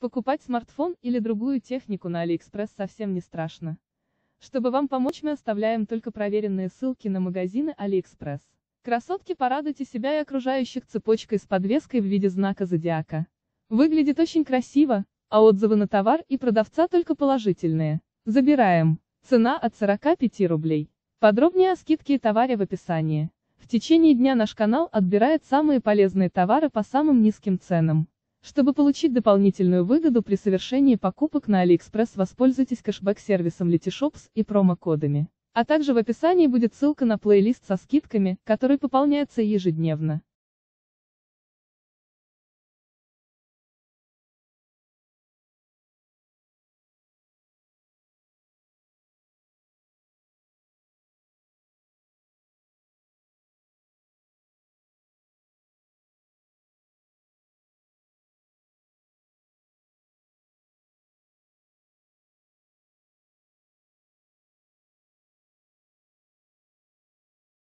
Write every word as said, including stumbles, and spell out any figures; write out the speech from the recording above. Покупать смартфон или другую технику на AliExpress совсем не страшно. Чтобы вам помочь, мы оставляем только проверенные ссылки на магазины AliExpress. Красотки, порадуйте себя и окружающих цепочкой с подвеской в виде знака зодиака. Выглядит очень красиво, а отзывы на товар и продавца только положительные. Забираем. Цена от сорока пяти рублей. Подробнее о скидке и товаре в описании. В течение дня наш канал отбирает самые полезные товары по самым низким ценам. Чтобы получить дополнительную выгоду при совершении покупок на AliExpress, воспользуйтесь кэшбэк-сервисом Letyshops и промокодами. А также в описании будет ссылка на плейлист со скидками, который пополняется ежедневно.